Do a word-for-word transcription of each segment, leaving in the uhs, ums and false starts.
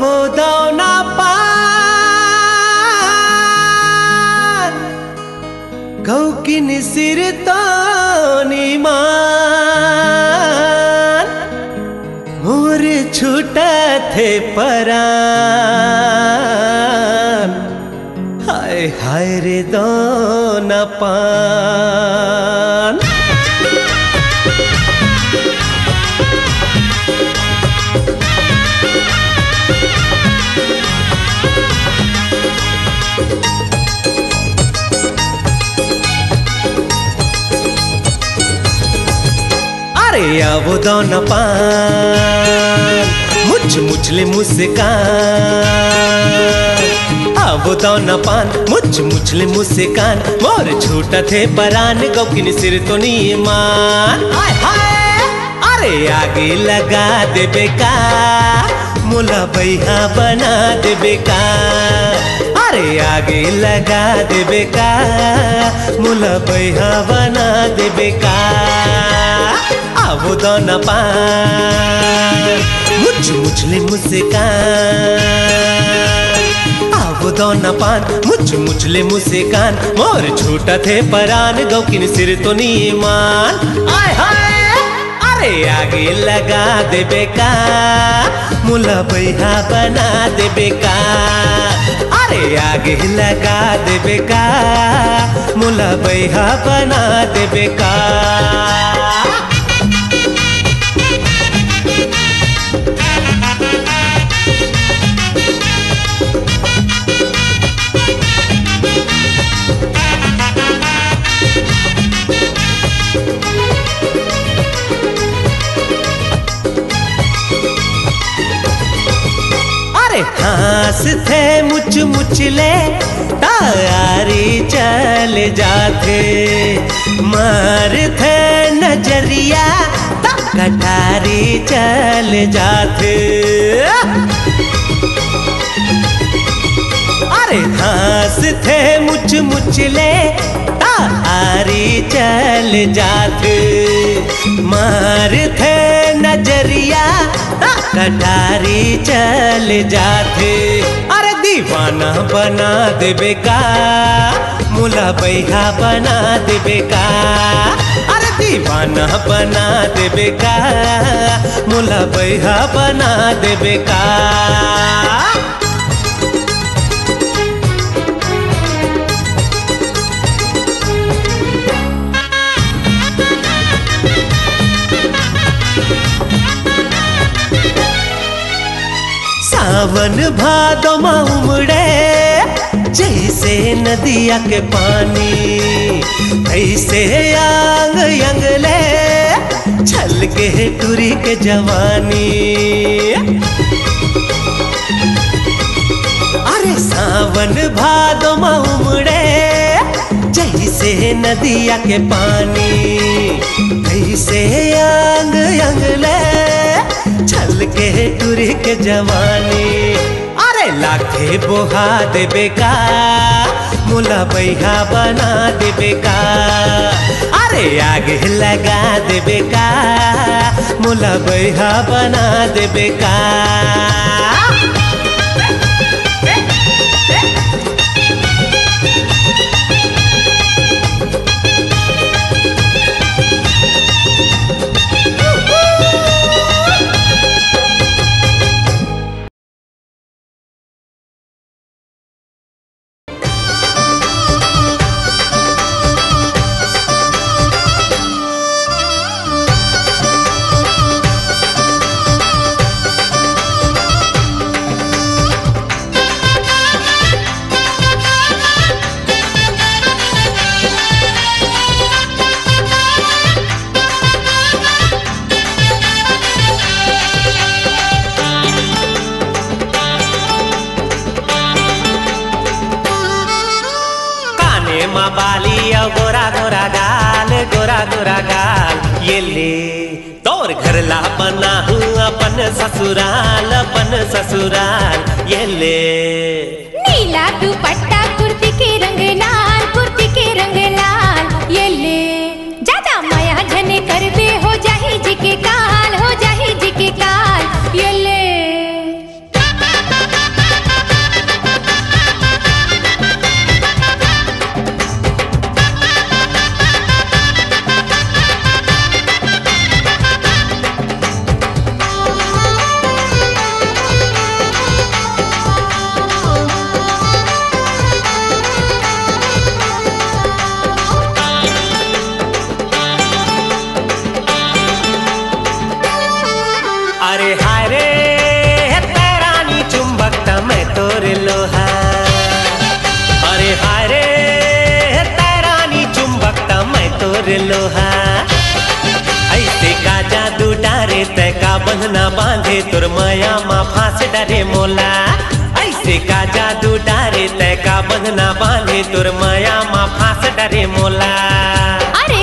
वो दाव ना पार कौकिन सिर तो निमान मोर छूटा थे परान हाय हाय रे दो ना पान। अरे आवो दाव ना पार मुछ मुछले मुस्कान आवो दाव ना पार मुछ मुछले मुस्कान मोर छूटा थे परान गौकिन सिर तो नीमान हाय हाय। अरे आगे लगा दे बेका मोला बैहा बना दे बेका अरे आगे लगा दे बेका मोला बैहा बना दे बेका आवो दाव ना पार मुछ मुछले मुस्कान आवो दाव ना पार मुछ मुछले मुस्कान मोर छूटा थे परान गौकिन सिर तो नीमान आय हाय। अरे आगे लगा दे बेका मोला बैहा बना दे बेका अरे आगे लगा दे बेका मोला बैहा बना दे बेका। हाँस थे मुछ मुछले तारी चल जाते मार थे नजरिया कटारी चल जाते। अरे हाँस थे मुछ मुछले तारी चल जाते मार थे नजरिया कटारी चल जाते अरे दीवाना बना दे बेका मोला बैहा बना दे बेका अरे दीवाना बना दे बेका मोला बैहा बना दे बेका। सावन भादो में उमड़े जैसे नदिया के पानी ऐसे आंग यंगले छल के टूरी के जवानी। अरे सावन भादो में उमड़े जैसे नदिया के पानी ऐसे आंग यंगले छल के टूरी के जवानी अरे लाखे बोहा दे बेका मोला बैहा बना दे बेका अरे आगे लगा दे बेका मोला बैहा बना दे बेका। ससुराल अपन ससुराल ये ले नीला दुपट्टा कुर्ती के रंग लाल कुर्ती के रंग लाल ये ले ज्यादा माया झने करबे हो जाही जी के काल हो जाही जी के काल ये ले। हारे हारे पैरानी चुंबकता मैं तोरे लोहा। अरे हारे पैरानी चुंबकता मैं तोरे लोहा। ऐसे का जादू डारे तय का बंधना बांधे तोर माया माँ फांस डरे मोला। ऐसे का जादू डारे तय का बंधना बांधे तोर माया माँ फांस डरे मोला। अरे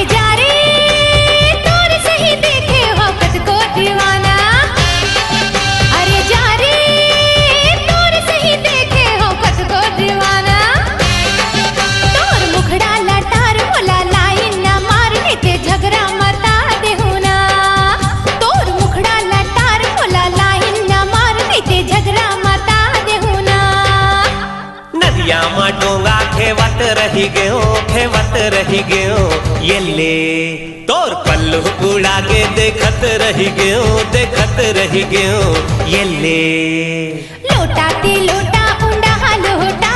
डोंगा खेवत रही गयो खेवत रही गयो ये ले तोर पल्लू उड़ा के देखत रही गयो देखत रही गयो ये ले। लोटा ते लोटा उंडा लोटा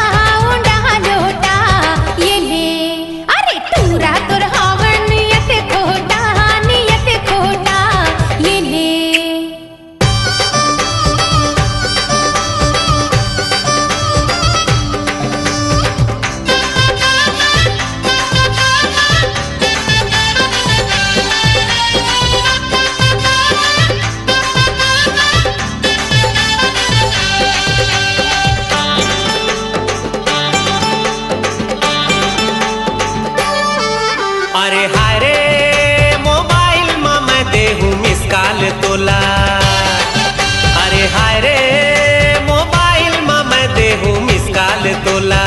उंडा लोटा ये ले। अरे तूरा तोर हवन नियत खोटा नियत खोटा ये ले। अरे हारे मोबाइल माँ मैं देहूँ मिस कॉल तोला। अरे हारे मोबाइल माँ मैं देहूँ मिस कॉल तोला।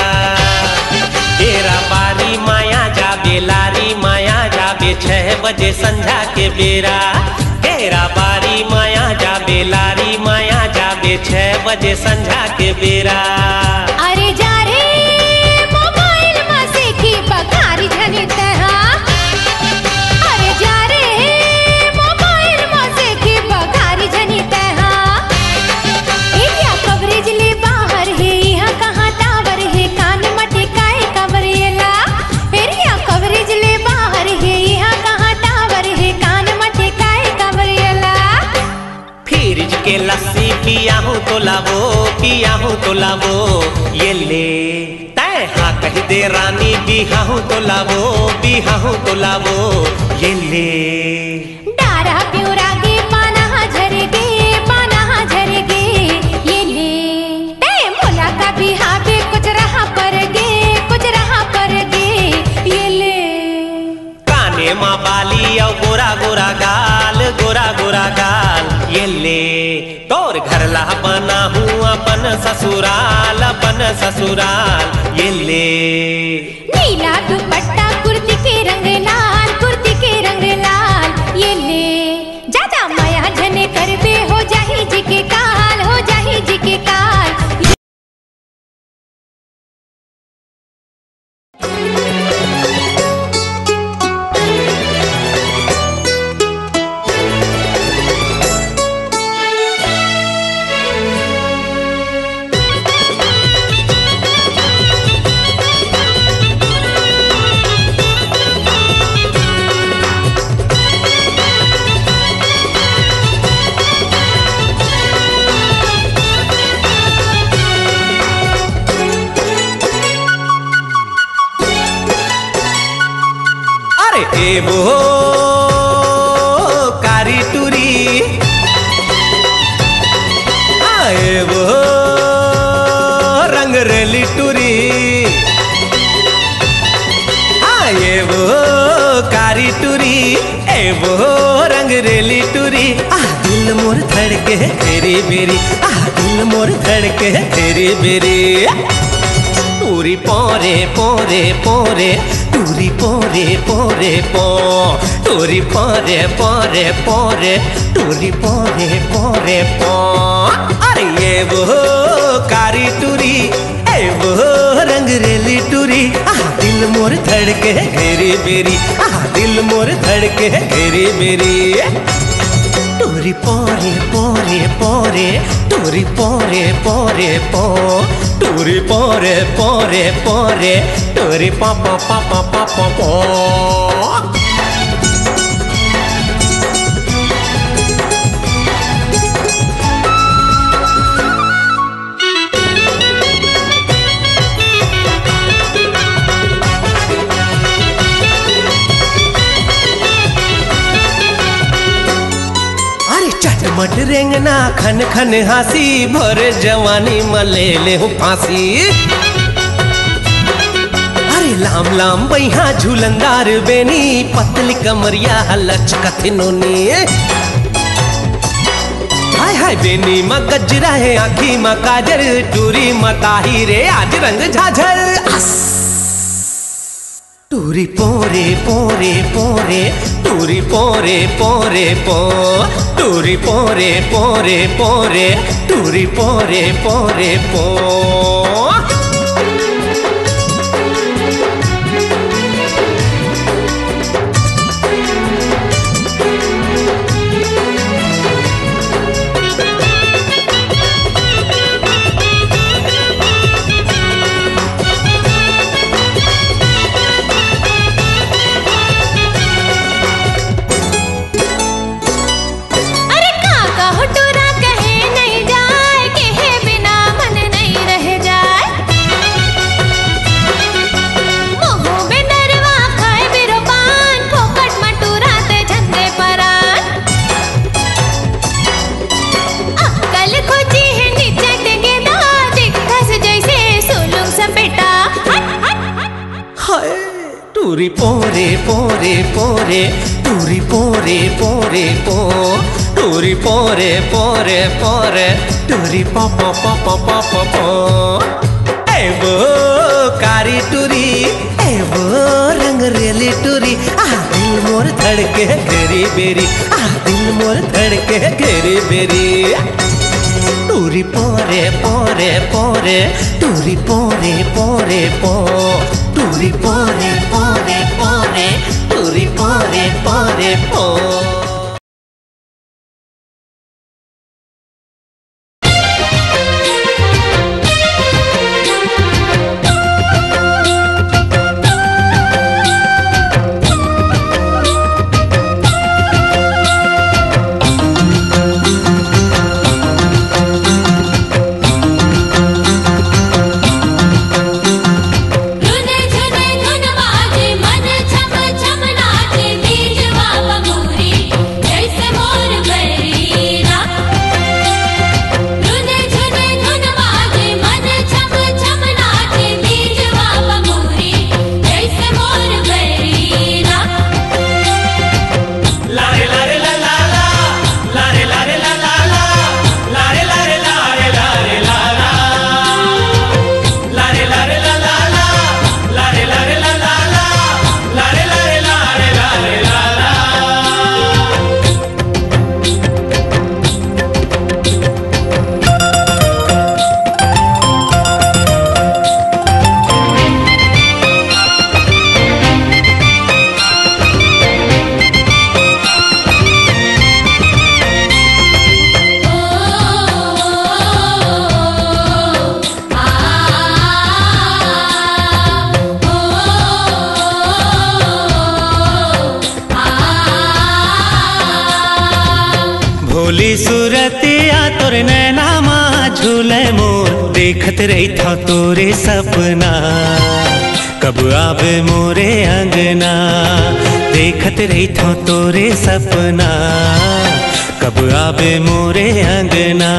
तेरा बारी माया जाबे लारी माया जाबे छह बजे संध्या के बेरा। तेरा बारी माया जाबे लारी माया जाबे छह बजे संध्या के बेरा। अरे जा रे मोबाइल माँ से की बकारी झनित। के लस्सी पिया हूँ तो लावो पिया हूँ तो लावो ये ले। तय हाँ कह दे रानी बिहा हूँ तो लावो बिहा हूँ तो लावो ये ले। डारा प्यूरा गे पाना झरे गे पाना झरे गे ये ले। तय मोला का बिहा गे कुछ रहा पर गे कुछ रहा पर गे ये ले। काने माँ बाली और गोरा गोरा गाल गोरा गोरा गाल ये ले। तोर घरला बना हुआ अपन ससुराल अपन ससुराल ये ले। नीला दुपट्टा कुर्ती के रंग लाल कुर्ती के रंग लाल ये ले। ज्यादा माया जने करबे हो जाही जी के काल हो जाही जी के काल। एबो कारी टूरी एबो रंगरेली टूरी एबो कारी टूरी एबो रंगरेली टूरी। आ दिल मोर धड़के तेरी बेरी। आ दिल मोर धड़के तेरी बेरी। टूरी पोरे पोरे पोरे टूरी पोरे पोरे पो टूरी पोरे पोरे पोरे टूरी पोरे पोरे पो। अरे ये वो कारी टूरी ए वो रंगरेली टूरी। आ दिल मोर धड़के घेरी बेरी। आ दिल मोर धड़के घेरी बेरी। टूरी पोरे पोरे पोरे टूरी पोरे पोरे पो टूरी पोरे पोरे पोरे टूरी पापा पापा पापा पो। चमट रेंगना खन खन हंसी भरे जवानी में ले ले हूँ फांसी। अरे लाम लाम बैहा झूलनदार बेनी पतली कमरिया लचकती नोनी। हाय हाय बेनी माँ गजरा है आँखी माँ काजर टूरी मताही रे आज रंग झाझर। टूरी पोरे पोरे पोरे टूरी पोरे पोरे पो टूरी पोरे पोरे पोरे टूरी पोरे पोरे पो। टूरी पोरे पोरे पोरे टूरी पोरे पोरे पो टूरी पोरे पोरे पोरे टूरी पो पो पो पो पो पो पो। ऐ वो कारी टूरी ऐ वो रंग रेली टूरी आ दिल मोर धड़के घेरी बेरी आ दिल मोर धड़के घेरी बेरी। टूरी पोरे पोरे पोरे टूरी पोरे पोरे पो टूरी पोरे पोरे पोरे टूरी पोरे पोरे पो। तोरे सपना कब आवे मोरे अंगना देखत रही थो तोरे सपना कब आवे मोरे अंगना।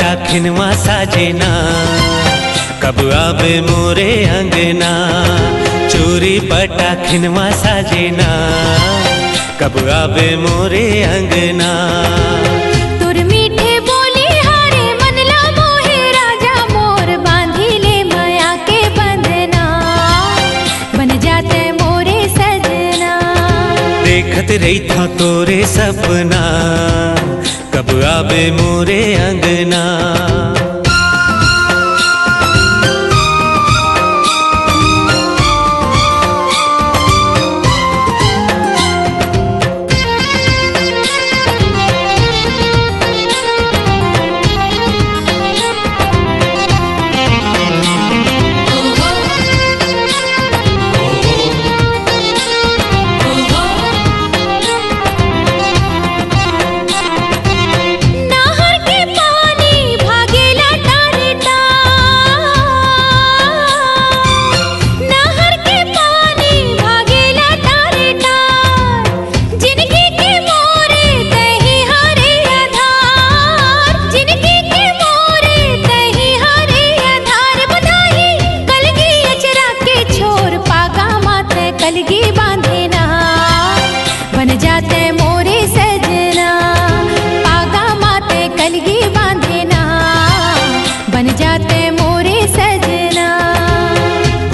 टाखिनवा साजना कब आबे मोरे अंगना, चोरी पटाखिनवा साजना कब आबे मोरे अंगना। देखत रही था तोरे सपना कब आबे मोरे अंगना।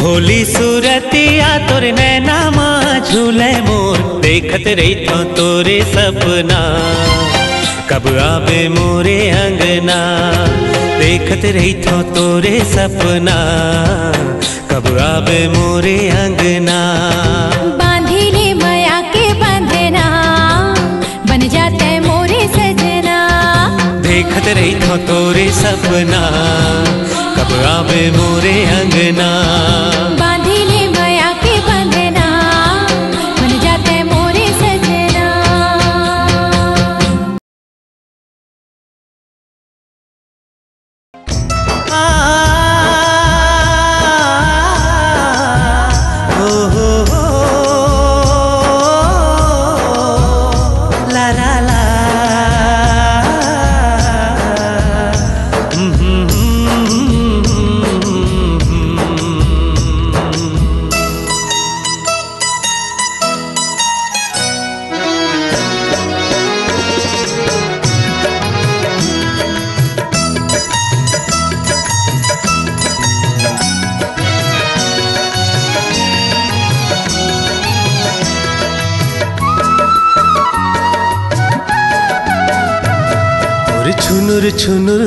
भोली सूरतिया तोरे नैना माँ झूले मोर, देखत रही था तोरे सपना कब आबे मोरे अंगना। देखत रही था तोरे सपना कब आबे मोरे अंगना। बांधी ले माया के बंधना, बन जाते मोरे सजना। देखत रही था तोरे सपना कब आबे मोरे अंगना। बांधी ले माया के बंधना, बन जाते मोरे सजना। आ, हो, हो, हो, ला ला ला। छुनुर छुनुर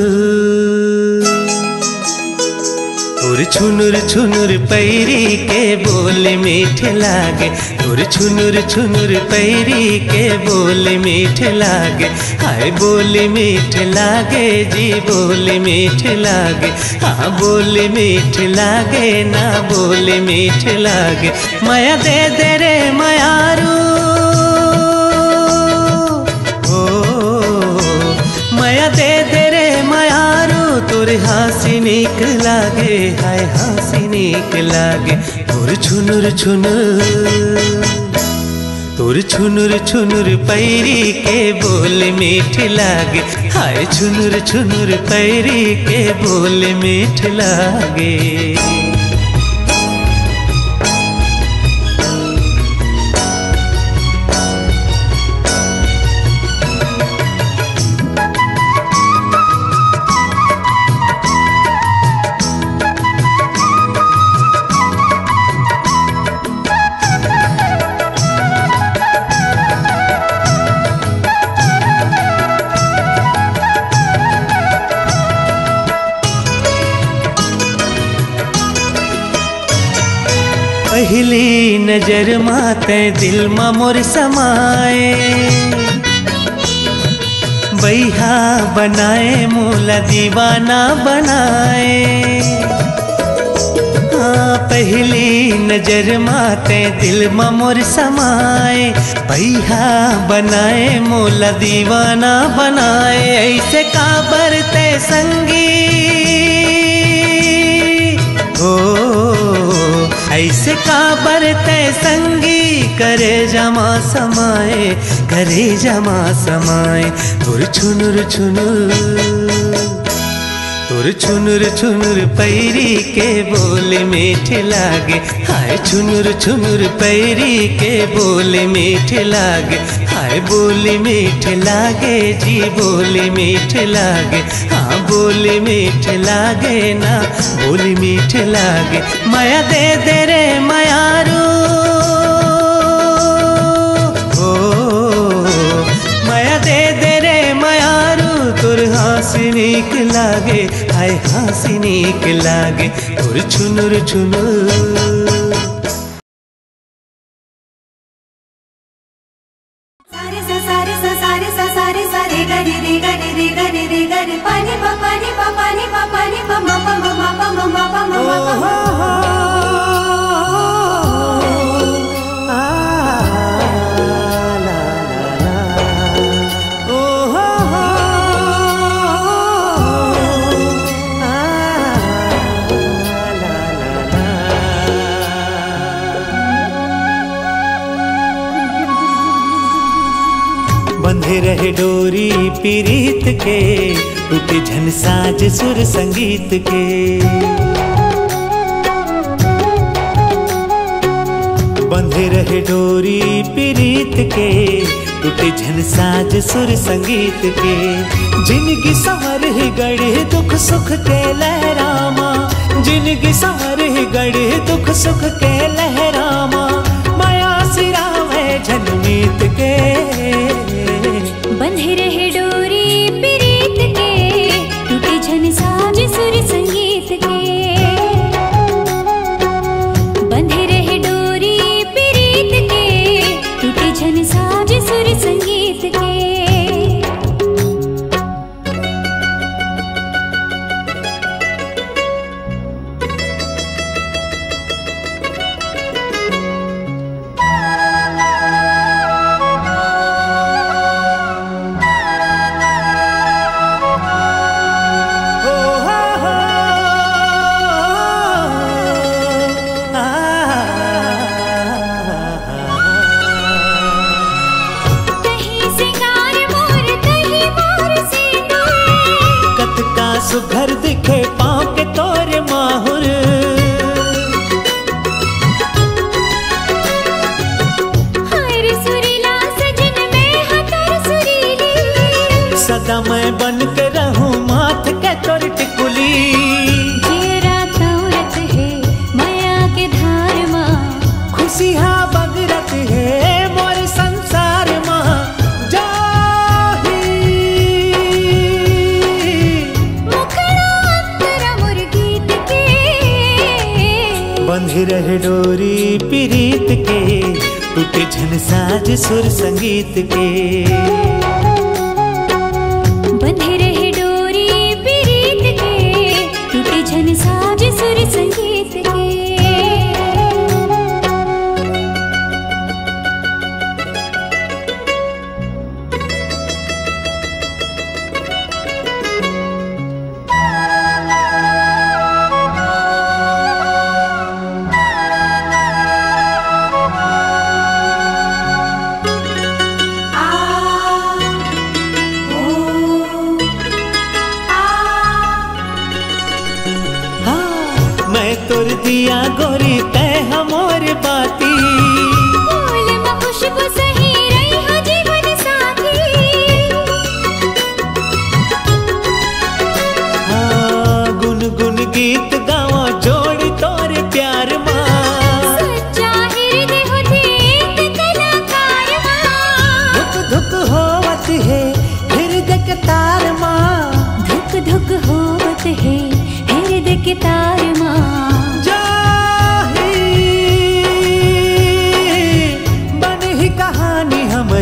और छुनुर छुनुर पैरी के बोल मीठ लागे। और छुनुर छुनुर पैरी के बोल मीठ लागे। हाय बोल मीठ लागे जी बोल मीठ लागे। हाँ बोल मीठ लागे ना बोल मीठ लागे। माया दे दे रे मायारू दे दे रे मायारू। तोरे हंसी नीक लागे, हाय हंसी नीक लागे। तोर छुनुर छुनुर तोर छुनुर छुनुर पैरी के बोल मीठ लागे। हाय छुनुर छुनुर पैरी के बोल मीठ लागे। पहली नजर माते दिल मा मोर समाए। बैहा बनाए मोला दीवाना बनाए। हाँ पहली नजर माते दिल मा मोर समाए। बैहा बनाए मोला दीवाना बनाए। ऐसे का बरते संगी हो, ऐसे का बरते संगी। करे जमा समाए, करे जमा समाए। तोर छुनुर छुनुर तोर छुनुर छुनुर पैरी के बोल मीठ लागे, हाय छुनुर छुनुर पैरी के बोल मीठ लागे, हाय बोल मीठ लागे जी बोल मीठ लागे, हाँ बोल मीठ लागे ना बोल मीठ लागे, माया दे दे रे मायारू नीक लागे, आय हंसी नीक लागे और छुनुर छुनुर। रहे डोरी पीरीत के टूटे झन साज सुर संगीत के, बंधे रहे डोरी पीरीत के टूटे झन साज सुर संगीत के, जिनकी संवर ही गढ़े दुख सुख के लहरामा, जिनकी संवर ही गढ़े दुख सुख के लहरामा, माया सिराम है जनमीत के, बंधे रहे डोरी पीरीत के टूटे झन साज सुर संगीत के, बंधे रहे डोरी पीरीत के टूटे झन साज सुर संगीत के। सुघर दिखे पाँव के तोरे माहुर, हर सुरीला सजन में हतर सुरीली, सदा मैं बन के रहूं माथ के तोर टिकुली, ये रात औरत है माया के धार माँ, खुशी हा बगरत है मोर संसार माँ, बंधे रहे डोरी पीरीत के टूटे झन साज सुर संगीत के, बंधे रहे डोरी पीरीत के टूटे झन साज सुर संगीत के। दिया गोरी तै हमारे बाती, फूल में खुशबू सही रही हो जीवन साथी, हाँ गुनगुन गीत गावा जोड़ी तोरे प्यार माँ, सच्चा हृदय हो एक कलाकार माँ, धुक धुक होवत है हृदय के तार माँ, धुक धुक होवत है हृदय के तार माँ,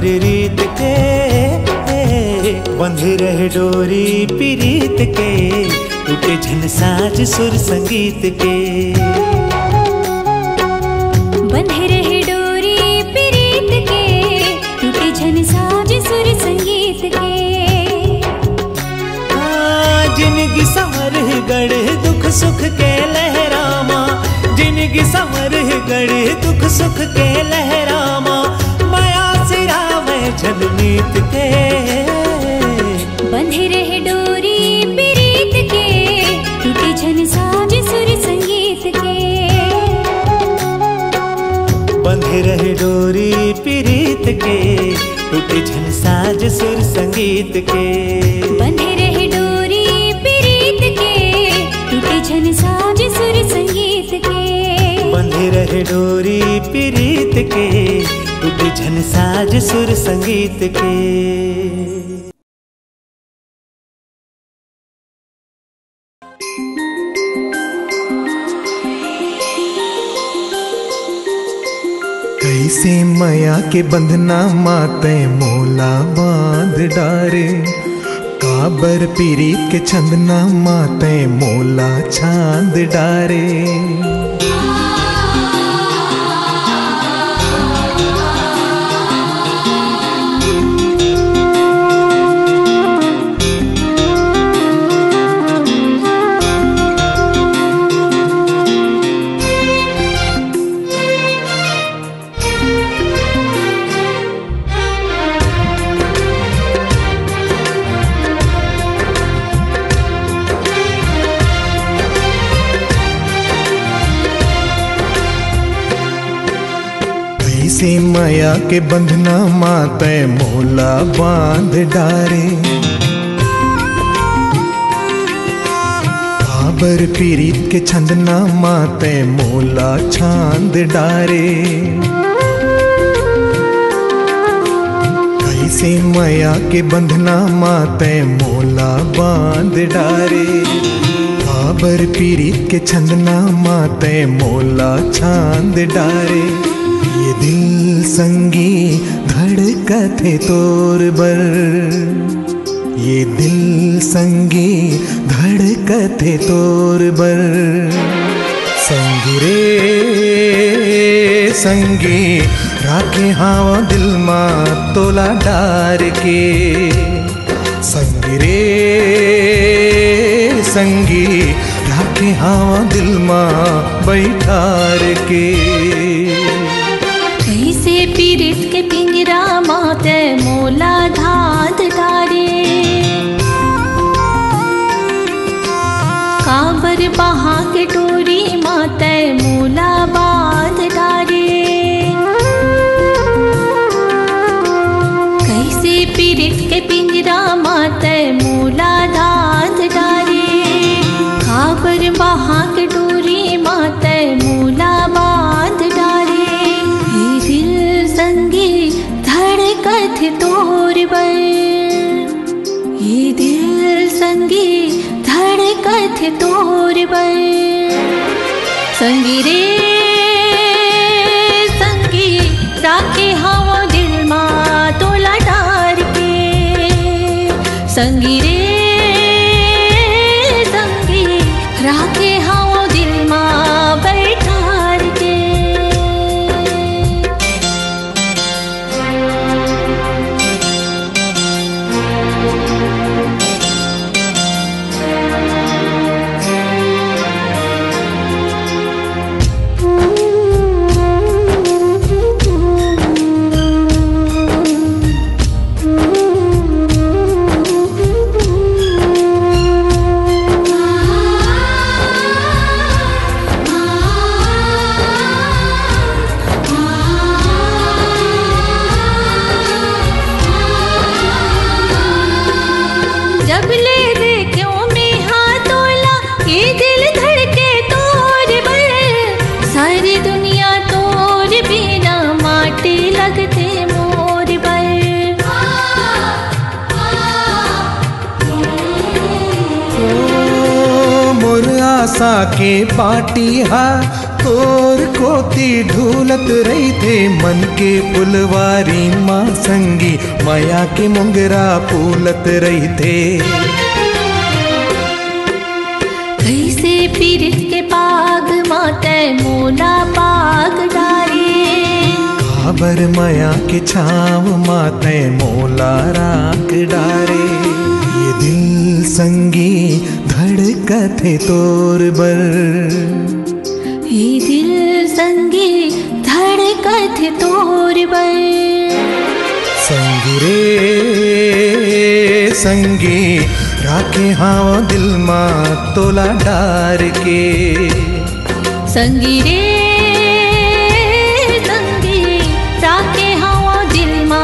रीत के बंधे रहे डोरी पीरीत के टूटे झन साज सुर संगीत के, बंधे रहे डोरी पीरीत के टूटे झन साज सुर संगीत के, जिनकी संवर गढ़े दुख सुख के लहरामा, जिनकी संवर गढ़े दुख सुख के लहरामा, जनमीत के बंधे रहे डोरी पीरीत के के टूटे झन साज सुर संगीत के, बंधे रहे डोरी प्रीत के, टूटे झन साज सुर संगीत के, बंधे रहे डोरी प्रीत के, टूटे झन साज सुर संगीत के। कैसे माया के बंधना माते मोला बांध डारे, काबर पीरीत के छंदना माते मोला छांद डारे। कैसे माया के बंधना माते मोला बांध डारे, काबर पीरीत के छंदना माते मोला छांद डारे। कैसे माया के बंधना माते मोला बांध डारे, काबर पीरीत के छंदना माते मोला छांद डारे। ये दिल संगी धड़कत है तोर बर, ये दिल संगी धड़कत है तोर बर। संगी रे संगी राखे हावा दिल मा तोला डार के, संगी रे संगी राखे हावा दिल मा बैठार के। कैसे पीरीत के पिंगरा माते मोला धाद डारे, काबर बहा के डोरी माते मोला बाध डारे। कैसे पीरीत के पिंगरा माते मोला धाद डारे, काबर बहा के डोरी माते मोला बाध डारे। तोर बर, ये दिल संगी धड़कत तोर बर। संगी रे संगी राखे हावा दिल मा तोला डार के, संगी रे संगी राखे हावा दिल मा बैठार के। साके पाटी हा तोर कोती ढूलत रही थे, मन के पुलवारी माँ संगी माया के मुंगरा फूलत रही थे। कैसे पीरीत के पाग माते मोला पाग डारे, काबर माया के छाव माते मोला राख डारे। ये दिल संगी धड़कत है तोर बर, ये दिल संगी धड़कत है तोर बर। संगी रे संगी राखे हावा दिल मा तोला डार के, संगी रे संगी राखे हावा दिल मा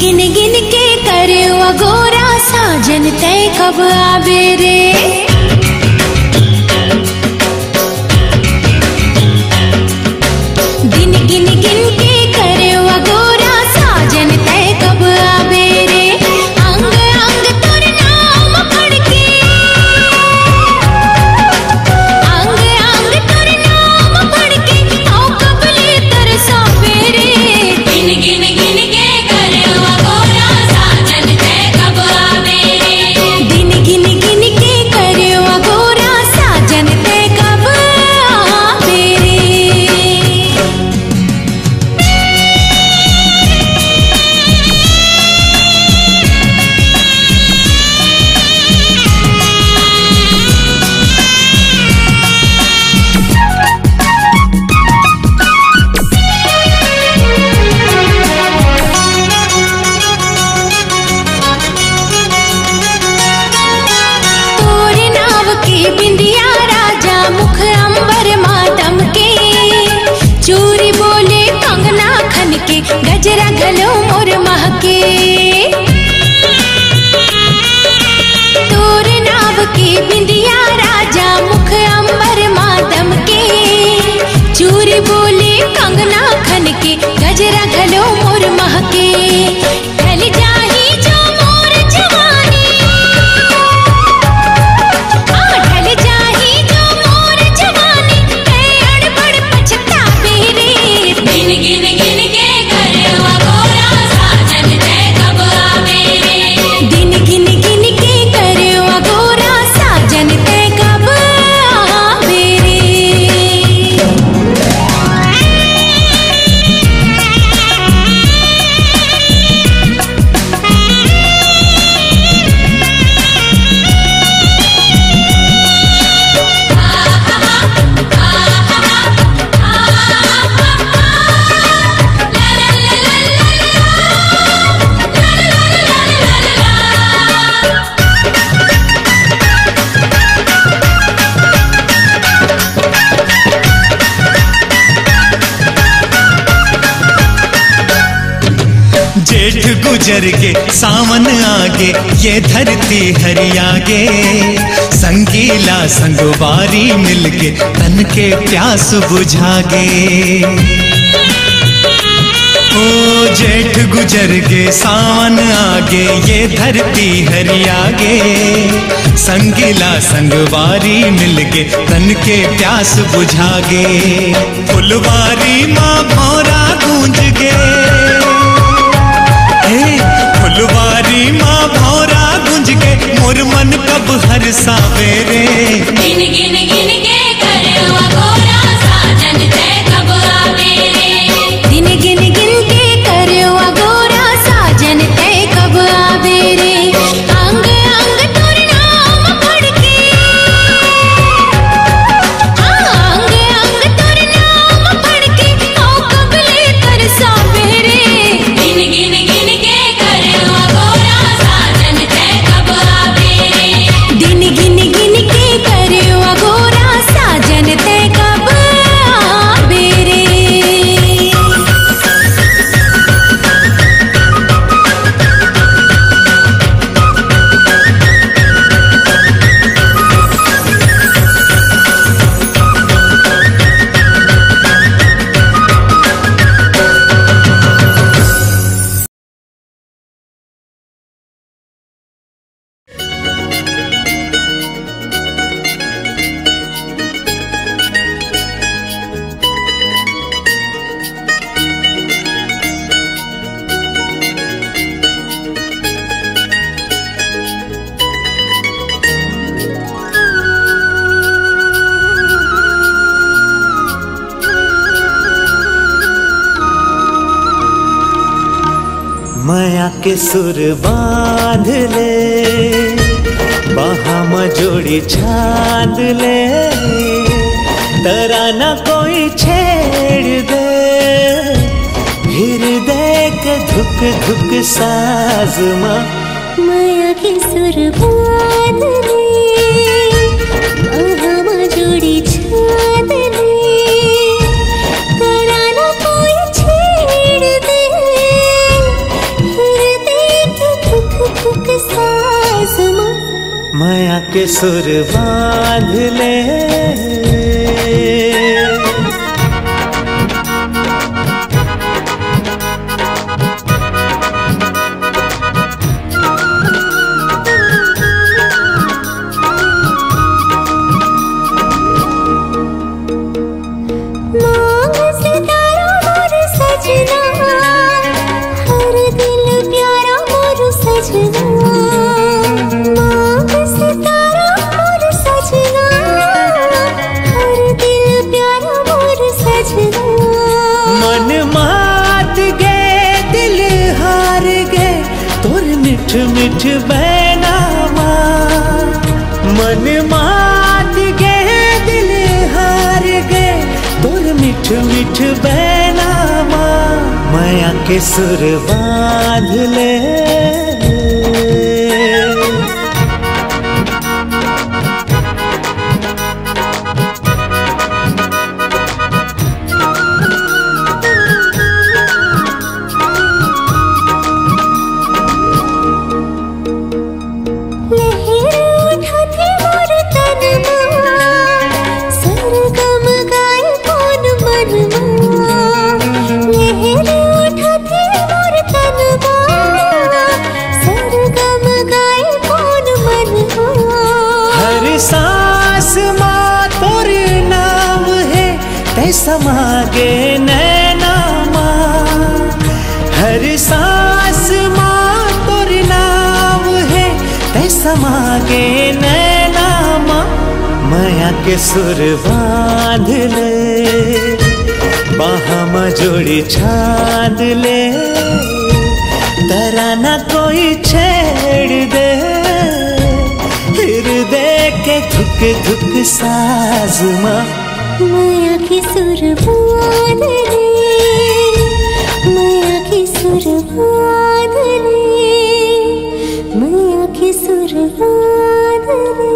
गिन गिन के करियो अगोरा साजन ते कब आवे रे। गिन गिन गिन के करियो अगोरा साजन ते कब आवे रे। अंग अंग तोर नाम पढ़के, अंग अंग तोर नाम पढ़के तो कबले तरसावे रे। गिन गिन गिन के गजरा घलो मोर महके, तोर नाव के बिंदिया राजा मुख अंबर मातम के। चूर बोले कंगना खन के गजरा घलो मोर महके। ढल जाही जो मोर जवानी, आ ढल जाही जो मोर जवानी ते अड़बड़ पछतावे रे। गिन गिन गिन के जेठ गुजर के सावन आगे ये धरती हरियागे। संगीला संगवारी मिलके तन के प्यास बुझागे। ओ जेठ गुजर के सावन आगे ये धरती हरियागे। संगीला संगवारी मिलके तन के प्यास बुझागे। फुलवारी माँ भौरा गूंज गे, फुलवारी माँ भौरा गूंज के मोर मन कब हर सावेरे। गिन गिन गिन के करियो अगोरा साजन ते कब आवे रे। गिन गिन गिन के करियो अगोरा साजन ते कब आवे रे। अंग अंग तोर नाम पढ़के, अंग अंग तोर नाम पढ़के तो कबले तरसावे रे। गिन गिन गिन के सुर बांध ले, बाहा मजोड़ी छांद ले, तराना कोई छेड़ दे, हृदय के धुक धुक साज माँ। माया के सुर बांध ले, बाहा मजोड़ी छांद ले, तराना कोई छेड़ दे, हृदय के सुर बांध ले, मिठ बहना माँ मन मात गे दिल हार गे तोर मिठ मिठ बहना माँ माया के सुर बांध ले। समागे नैना माँ हर सांस माँ तोर नाम है ते समागे नैना माँ माया के सुर बांध ले, बाहा में जोड़ी छांद ले, तराना कोई छेड़ दे हृदय के धुक धुक साज माँ माया की सुर बांध ले, माया की सुर बांध ले, माया की सुर बांध ले।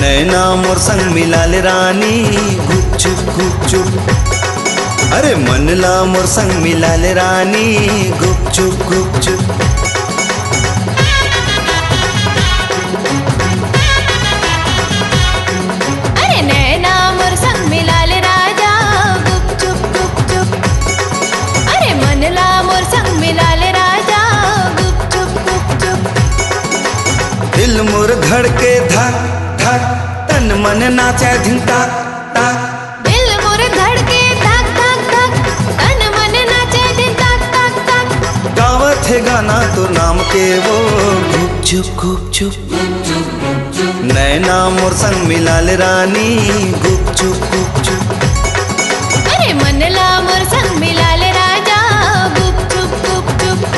नैना मोर संग मिलाल रानी गुप चुप गुप चुप, अरे मन ला मोर संग मिलाल रानी गुप चुप गुप चुप। दिल मोर धड़के धक धक तन मन नाचे धिन टाक टाक, दिल मोर धड़के धक धक धक तन मन नाचे धिन टाक टाक टाक। गावत है गाना तो नाम के वो गुप चुप गुप चुप, नैना मोर संग मिलाल रानी गुप चुप गुप चुप, अरे मन ला मोर संग मिलाल राजा गुप चुप गुप चुप।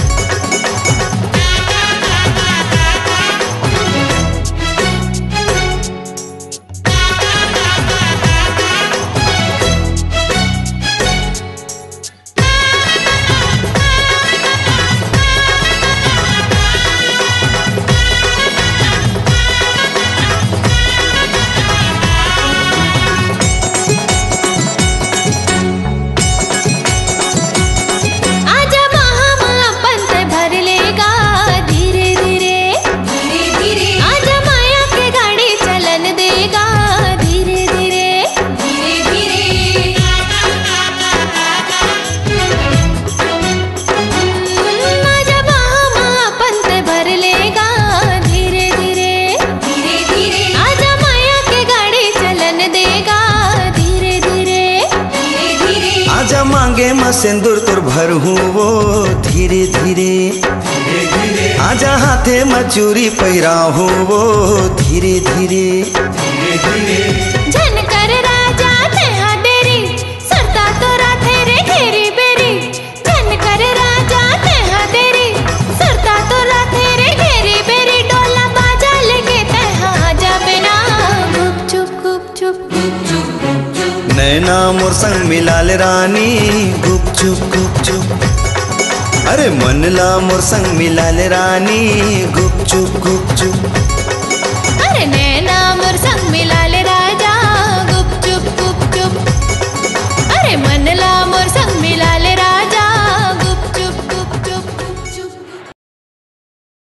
सिंदूर तुर भर हूँ वो धीरे धीरे, आजा हाथे मचूरी पैरा हूँ वो धीरे धीरे। झनकर राजा ते हटे मोर संग मिलाल रानी गुपचुप गुपचुप। अरे मन ला मोर संग मिलाल रानी गुपचुप गुपचुप।